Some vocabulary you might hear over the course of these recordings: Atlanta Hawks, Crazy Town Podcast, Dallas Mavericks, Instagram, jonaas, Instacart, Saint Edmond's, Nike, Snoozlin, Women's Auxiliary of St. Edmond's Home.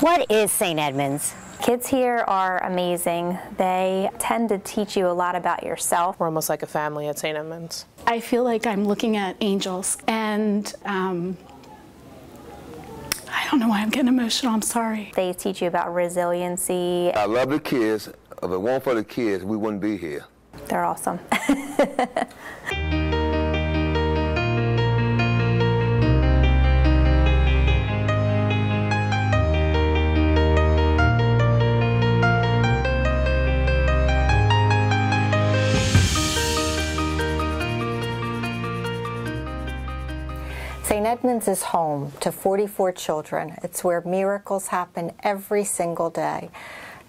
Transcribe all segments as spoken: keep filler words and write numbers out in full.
What is Saint Edmond's? Kids here are amazing. They tend to teach you a lot about yourself. We're almost like a family at Saint Edmond's. I feel like I'm looking at angels, and um, I don't know why I'm getting emotional, I'm sorry. They teach you about resiliency. I love the kids. If it weren't for the kids, we wouldn't be here. They're awesome. Saint Edmond's is home to forty-four children. It's where miracles happen every single day.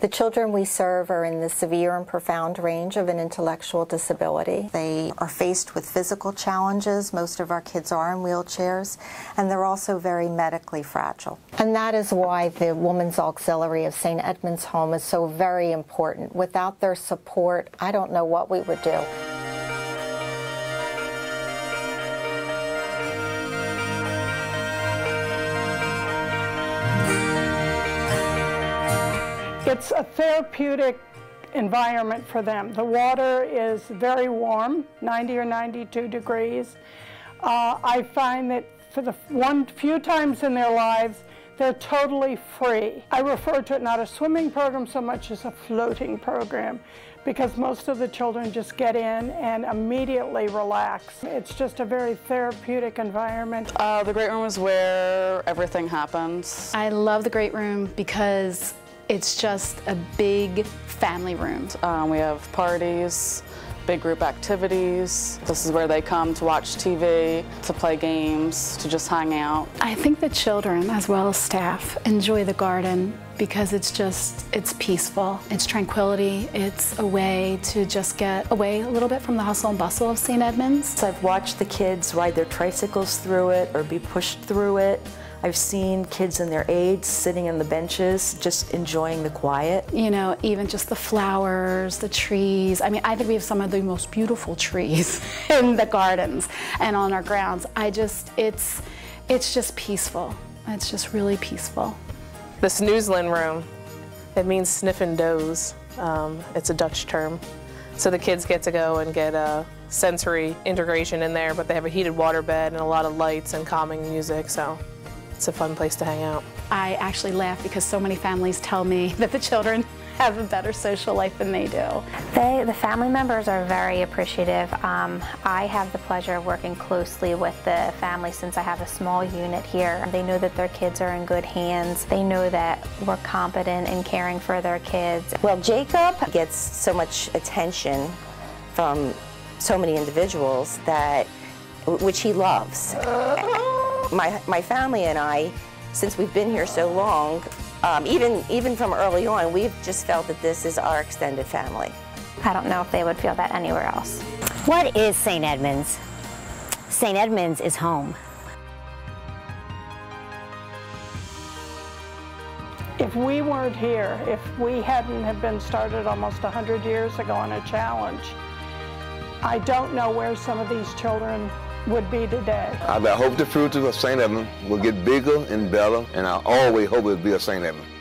The children we serve are in the severe and profound range of an intellectual disability. They are faced with physical challenges. Most of our kids are in wheelchairs, and they're also very medically fragile. And that is why the Women's Auxiliary of Saint Edmond's Home is so very important. Without their support, I don't know what we would do. It's a therapeutic environment for them. The water is very warm, ninety or ninety-two degrees. Uh, I find that for the one few times in their lives, they're totally free. I refer to it not as a swimming program so much as a floating program, because most of the children just get in and immediately relax. It's just a very therapeutic environment. Uh, the Great Room is where everything happens. I love the Great Room because it's just a big family room. Um, we have parties, big group activities. This is where they come to watch T V, to play games, to just hang out. I think the children, as well as staff, enjoy the garden because it's just, it's peaceful, it's tranquility, it's a way to just get away a little bit from the hustle and bustle of Saint Edmond's. I've watched the kids ride their tricycles through it or be pushed through it. I've seen kids in their aides sitting on the benches, just enjoying the quiet. You know, even just the flowers, the trees. I mean, I think we have some of the most beautiful trees in the gardens and on our grounds. I just, it's, it's just peaceful. It's just really peaceful. The Snoozlin room, it means sniff and doze. Um, it's a Dutch term. So the kids get to go and get a sensory integration in there, but they have a heated water bed and a lot of lights and calming music, so. It's a fun place to hang out. I actually laugh because so many families tell me that the children have a better social life than they do. They, the family members are very appreciative. Um, I have the pleasure of working closely with the family since I have a small unit here. They know that their kids are in good hands. They know that we're competent in caring for their kids. Well, Jacob gets so much attention from so many individuals that, which he loves. My, my family and I, since we've been here so long, um, even, even from early on, we've just felt that this is our extended family. I don't know if they would feel that anywhere else. What is Saint Edmond's? Saint Edmond's is home. If we weren't here, if we hadn't have been started almost one hundred years ago on a challenge, I don't know where some of these children would be today. I hope the fruit of Saint Edmund will get bigger and better, and I always hope it will be a Saint Edmund.